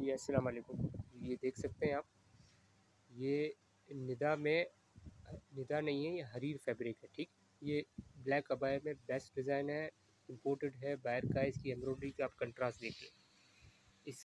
जी अस्सलाम वालेकुम। ये देख सकते हैं आप, ये निदा में, निदा नहीं है, ये हरीर फैब्रिक है। ठीक, ये ब्लैक अबाया में बेस्ट डिज़ाइन है, इम्पोर्टेड है, बाहर का। इसकी एम्ब्रॉयडरी का आप कंट्रास्ट देखिए।